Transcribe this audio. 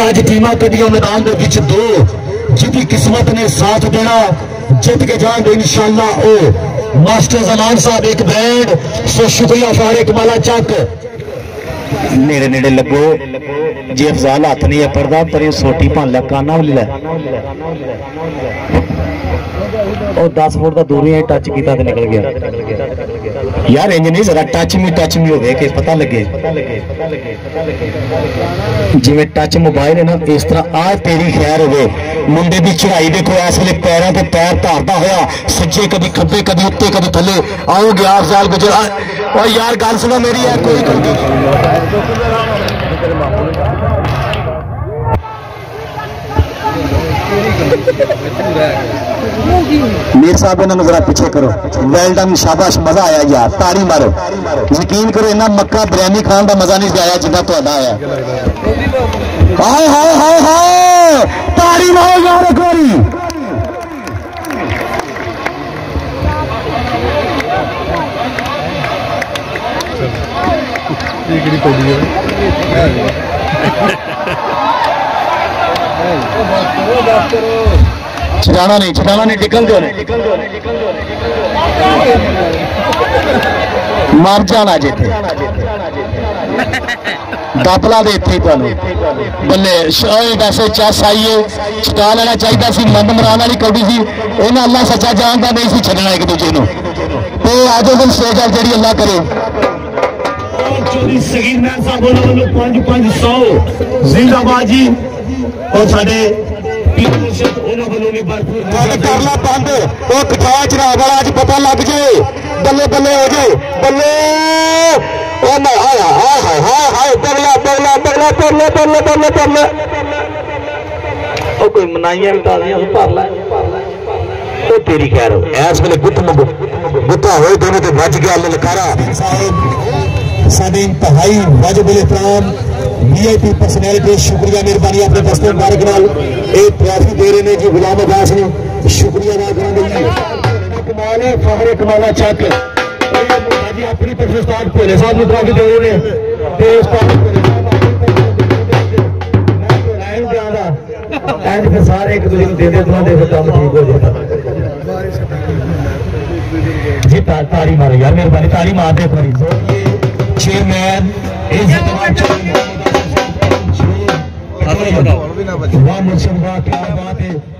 आज टीमा कदियों मैदान दे विच दो जिदी किस्मत ने साथ देना जित के जान दे इंशाल्लाह ओ मास्टर जलाल साहब एक बैंड सो शुक्रिया फारिक माला चक नेड़े नेड़े लगो जे अफजाल हाथ नहीं अपरदा पर ये सोटी भाला काना ले और 10 फुट दा दूरी है टच कीता ते निकल गया यार इंज नहीं जरा टच मी हो गए कि पता लगे जिमें टच मोबाइल है ना इस तरह आ तेरी खैर हो मुंडे की चढ़ाई देखो इस वे पैरों पर पैर धारता होया सज्जे कभी खब्बे कभी उत्ते कभी थले आओ गया साल गुजरा और यार गल सुनो मेरी यार कोई गलती नहीं मीर साहब इन्होंने जरा पीछे करो वेल डन शाबाश मजा आया यार तारी मारो यकीन करो इना मक्का बिरयानी खान का मजा नहीं आया जिन्ना तो आया हाय हाय हाय हाय तारी मारो यार गोरी छिटाना नहीं निकल दो मर जाना जे थे दापला दे थे बल्ले वैसे चस आइए छटा लेना चाहिए सी मन मराने वाली कौड़ी सी इन्हें अल्लाह सच्चा जानता नहीं सी छड़ना एक दूजे को तो आज दिन स्टेज पर जी अल्लाह करे जिंदाबाद जी और साढ़े करना बंद वो कठाया चढ़ाव वाला अच पता लग जाए बल्ले बल्ले हो जाए बल्ले बगला बगला बगला बल्ले बल्ले बल्ले बल्ले कोई मनाइया तो तेरी खैर हो इस वे गुत्त गुत्ता हो दोनों तो बच गया ललकारा साढ़े इंतहाई वाजिबुल इकराम वीआईपी पर्सनल के शुक्रिया मेहरबानी अपने पर्सनल मार्ग न ट्रॉफी दे रहे हैं जी गुलाम अब्बास ने शुक्रिया अदा करेंगे कमाल है फाहरे कमाला चक जी अपनी तरफ से स्टार्ट भोले साहब को ट्रॉफी दे रहे हैं फिर सारे एक दूसरे दे दे दे फिर काम ठीक हो जाएगा जी तारी मारो यार मेहरबानी तारी मार दे थोड़ी चेयरमैन वाह मुझसे वाह क्या बात है।